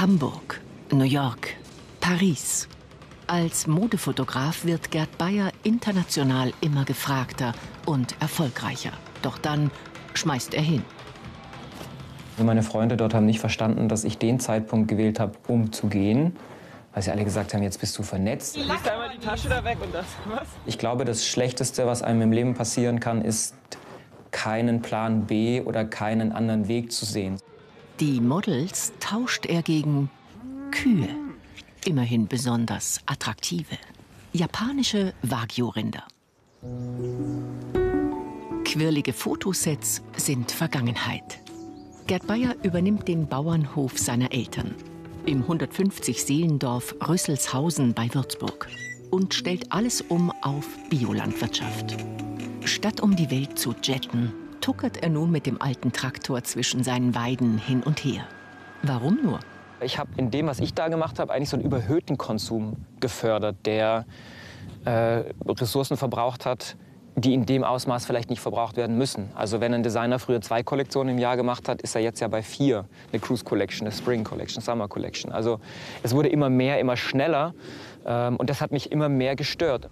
Hamburg, New York, Paris. Als Modefotograf wird Gerd Bayer international immer gefragter und erfolgreicher. Doch dann schmeißt er hin. Meine Freunde dort haben nicht verstanden, dass ich den Zeitpunkt gewählt habe, um zu gehen. Weil sie alle gesagt haben, jetzt bist du vernetzt. Lass einmal die Tasche da weg und das, was? Ich glaube, das Schlechteste, was einem im Leben passieren kann, ist, keinen Plan B oder keinen anderen Weg zu sehen. Die Models tauscht er gegen Kühe. Immerhin besonders attraktive. Japanische Wagyu-Rinder. Quirlige Fotosets sind Vergangenheit. Gerd Bayer übernimmt den Bauernhof seiner Eltern im 150-Seelendorf Rüsselshausen bei Würzburg und stellt alles um auf Biolandwirtschaft. Statt um die Welt zu jetten, tuckert er nun mit dem alten Traktor zwischen seinen Weiden hin und her. Warum nur? Ich habe in dem, was ich da gemacht habe, eigentlich so einen überhöhten Konsum gefördert, der Ressourcen verbraucht hat, die in dem Ausmaß vielleicht nicht verbraucht werden müssen. Also wenn ein Designer früher 2 Kollektionen im Jahr gemacht hat, ist er jetzt ja bei 4. Eine Cruise Collection, eine Spring Collection, Summer Collection. Also es wurde immer mehr, immer schneller und das hat mich immer mehr gestört.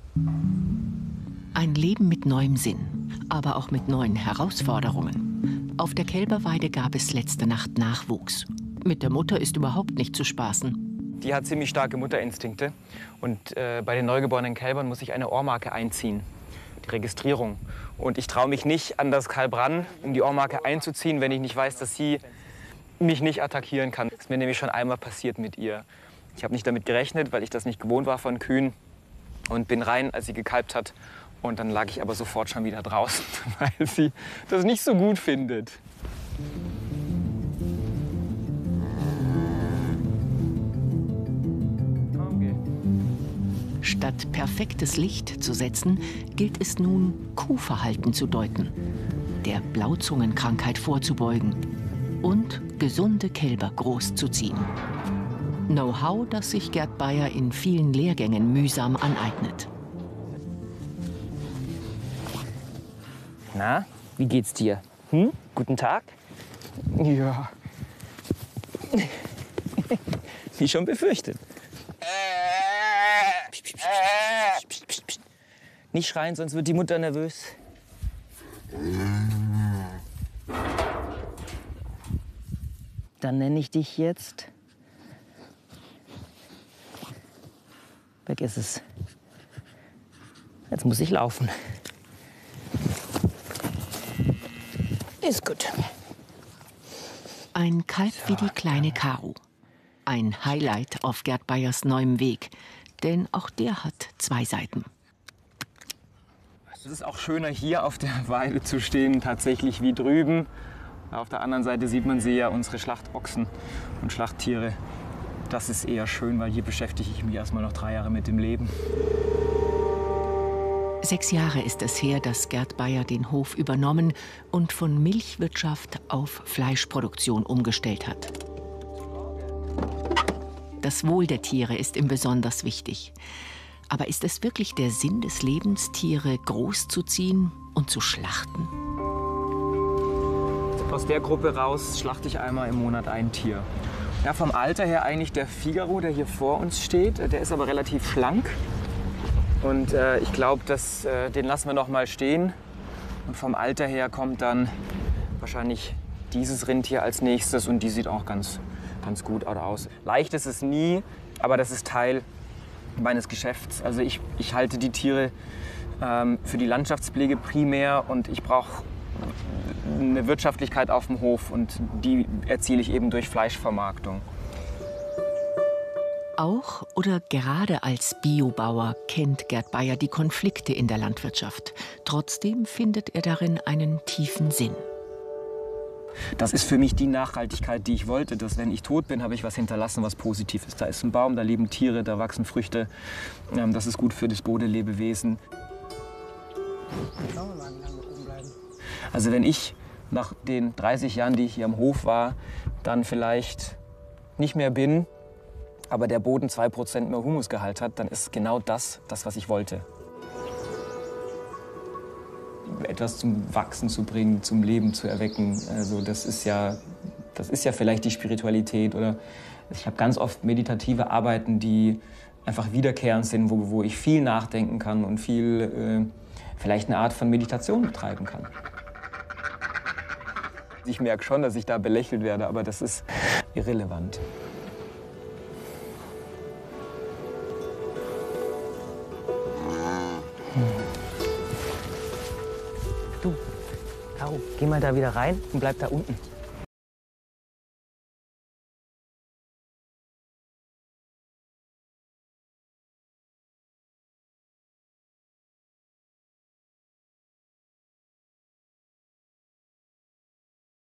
Ein Leben mit neuem Sinn, aber auch mit neuen Herausforderungen. Auf der Kälberweide gab es letzte Nacht Nachwuchs. Mit der Mutter ist überhaupt nicht zu spaßen. Die hat ziemlich starke Mutterinstinkte und bei den neugeborenen Kälbern muss ich eine Ohrmarke einziehen. Die Registrierung. Und ich traue mich nicht an das Kalb ran, um die Ohrmarke einzuziehen, wenn ich nicht weiß, dass sie mich nicht attackieren kann. Das ist mir nämlich schon einmal passiert mit ihr. Ich habe nicht damit gerechnet, weil ich das nicht gewohnt war von Kühen und bin rein, als sie gekalbt hat. Und dann lag ich aber sofort schon wieder draußen, weil sie das nicht so gut findet. Statt perfektes Licht zu setzen, gilt es nun, Kuhverhalten zu deuten, der Blauzungenkrankheit vorzubeugen und gesunde Kälber großzuziehen. Know-how, das sich Gerd Bayer in vielen Lehrgängen mühsam aneignet. Na, wie geht's dir? Hm? Guten Tag? Ja. Wie schon befürchtet. Nicht schreien, sonst wird die Mutter nervös. Dann nenne ich dich jetzt. Weg ist es. Jetzt muss ich laufen. Ist gut. Ein Kalb wie die kleine Karu. Ein Highlight auf Gerd Bayers neuem Weg. Denn auch der hat 2 Seiten. Es ist auch schöner, hier auf der Weide zu stehen, tatsächlich wie drüben. Auf der anderen Seite sieht man sie ja, unsere Schlachtochsen und Schlachttiere. Das ist eher schön, weil hier beschäftige ich mich erstmal noch 3 Jahre mit dem Leben. 6 Jahre ist es her, dass Gerd Bayer den Hof übernommen und von Milchwirtschaft auf Fleischproduktion umgestellt hat. Das Wohl der Tiere ist ihm besonders wichtig. Aber ist es wirklich der Sinn des Lebens, Tiere großzuziehen und zu schlachten? Aus der Gruppe raus schlachte ich einmal im Monat ein Tier. Ja, vom Alter her eigentlich der Figaro, der hier vor uns steht. Der ist aber relativ schlank. Und ich glaube, den lassen wir noch mal stehen. Und vom Alter her kommt dann wahrscheinlich dieses Rindtier als nächstes. Und die sieht auch ganz gut aus. Leicht ist es nie, aber das ist Teil meines Geschäfts. Also ich halte die Tiere für die Landschaftspflege primär und ich brauche eine Wirtschaftlichkeit auf dem Hof und die erziele ich eben durch Fleischvermarktung. Auch oder gerade als Biobauer kennt Gerd Bayer die Konflikte in der Landwirtschaft. Trotzdem findet er darin einen tiefen Sinn. Das ist für mich die Nachhaltigkeit, die ich wollte, dass wenn ich tot bin, habe ich was hinterlassen, was positiv ist. Da ist ein Baum, da leben Tiere, da wachsen Früchte. Das ist gut für das Bodenlebewesen. Also wenn ich nach den 30 Jahren, die ich hier am Hof war, dann vielleicht nicht mehr bin, aber der Boden 2% mehr Humusgehalt hat, dann ist genau das, was ich wollte. Etwas zum Wachsen zu bringen, zum Leben zu erwecken. Also das ist ja vielleicht die Spiritualität oder Ich habe ganz oft meditative Arbeiten, die einfach wiederkehrend sind, wo ich viel nachdenken kann und viel vielleicht eine Art von Meditation betreiben kann. Ich merke schon, dass ich da belächelt werde, aber das ist irrelevant. Du, Karu, geh mal da wieder rein und bleib da unten.